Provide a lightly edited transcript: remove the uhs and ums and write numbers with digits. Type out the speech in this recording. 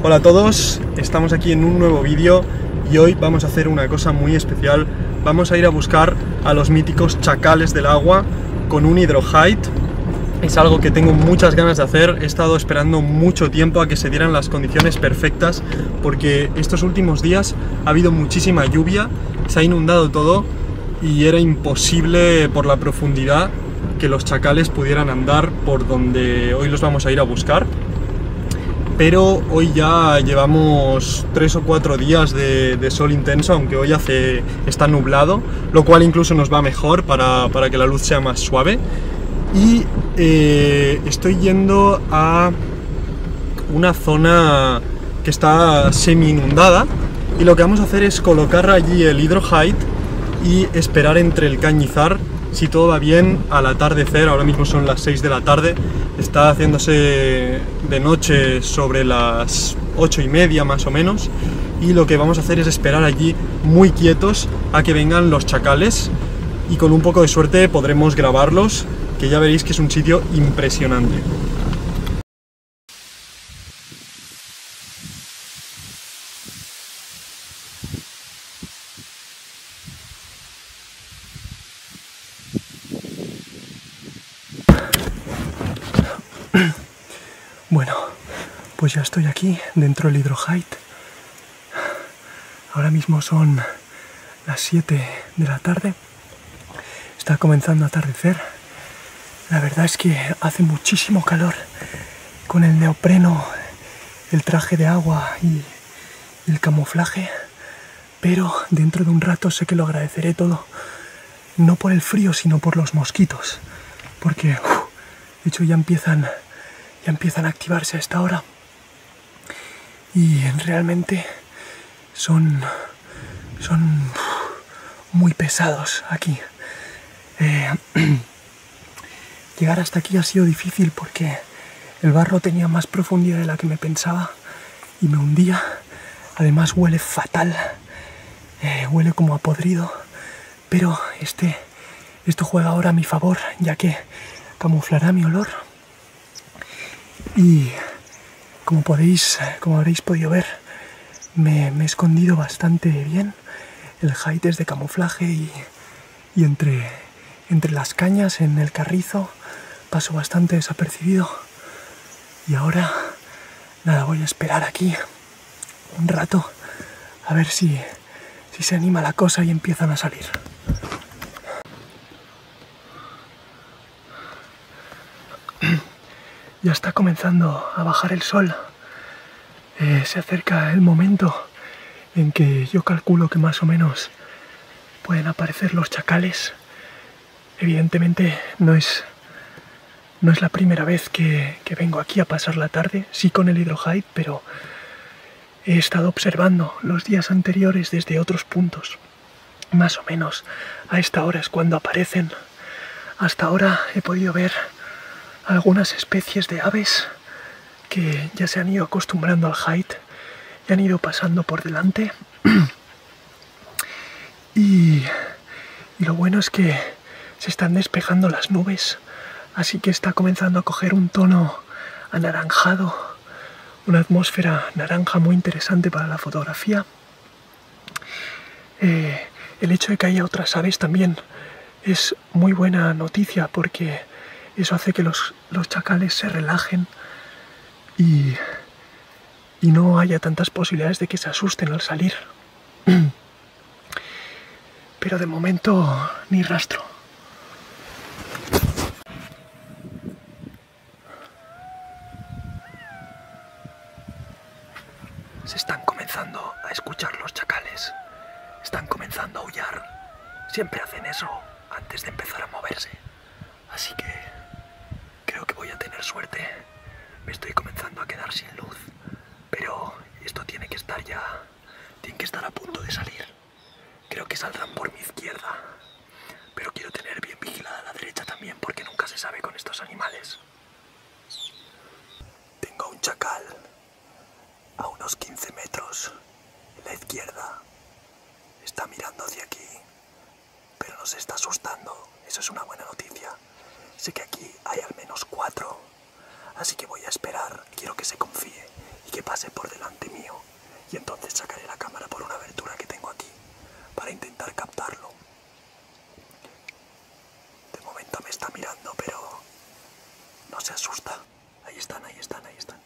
Hola a todos, estamos aquí en un nuevo vídeo y hoy vamos a hacer una cosa muy especial. Vamos a ir a buscar a los míticos chacales del agua con un hidrohide. Es algo que tengo muchas ganas de hacer, he estado esperando mucho tiempo a que se dieran las condiciones perfectas porque estos últimos días ha habido muchísima lluvia, se ha inundado todo y era imposible por la profundidad que los chacales pudieran andar por donde hoy los vamos a ir a buscar. Pero hoy ya llevamos 3 o 4 días de sol intenso, aunque hoy está nublado, lo cual incluso nos va mejor para que la luz sea más suave. Y estoy yendo a una zona que está semi inundada y lo que vamos a hacer es colocar allí el hidrohide y esperar entre el cañizar. Si todo va bien, al atardecer, ahora mismo son las 6 de la tarde, está haciéndose de noche sobre las 8:30 más o menos, y lo que vamos a hacer es esperar allí muy quietos a que vengan los chacales y con un poco de suerte podremos grabarlos, que ya veréis que es un sitio impresionante. Bueno, pues ya estoy aquí dentro del hidrohide. Ahora mismo son las 7 de la tarde. Está comenzando a atardecer. La verdad es que hace muchísimo calor. Con el neopreno, el traje de agua y el camuflaje. Pero dentro de un rato sé que lo agradeceré todo. No por el frío, sino por los mosquitos. Porque, de hecho, ya empiezan a activarse a esta hora y realmente son muy pesados aquí. Llegar hasta aquí ha sido difícil porque el barro tenía más profundidad de la que me pensaba y me hundía. Además huele fatal, huele como a podrido, pero esto juega ahora a mi favor, ya que camuflará mi olor. Y como habréis podido ver, me he escondido bastante bien. El hide es de camuflaje y entre las cañas, en el carrizo, paso bastante desapercibido. Y ahora, nada, voy a esperar aquí un rato a ver si se anima la cosa y empiezan a salir. Ya está comenzando a bajar el sol, se acerca el momento en que yo calculo que más o menos pueden aparecer los chacales. Evidentemente no es la primera vez que vengo aquí a pasar la tarde, sí con el hidrohide, pero he estado observando los días anteriores desde otros puntos. Más o menos a esta hora es cuando aparecen. Hasta ahora he podido ver algunas especies de aves que ya se han ido acostumbrando al hide y han ido pasando por delante. Y lo bueno es que se están despejando las nubes, así que está comenzando a coger un tono anaranjado, una atmósfera naranja muy interesante para la fotografía. El hecho de que haya otras aves también es muy buena noticia porque eso hace que los chacales se relajen y no haya tantas posibilidades de que se asusten al salir. Pero de momento ni rastro. Se están comenzando a escuchar los chacales. Están comenzando a aullar. Siempre hacen eso antes de empezar a moverse. Así que creo que voy a tener suerte. Me estoy comenzando a quedar sin luz, pero esto tiene que estar a punto de salir. Creo que saldrán por mi izquierda, pero quiero tener bien vigilada la derecha también porque nunca se sabe con estos animales. Tengo un chacal a unos 15 metros en la izquierda. Está mirando hacia aquí, pero no se está asustando. Eso es una buena noticia. Sé que aquí hay al menos 4, así que voy a esperar, quiero que se confíe y que pase por delante mío, y entonces sacaré la cámara por una abertura que tengo aquí, para intentar captarlo. De momento me está mirando, pero no se asusta. Ahí están, ahí están, ahí están.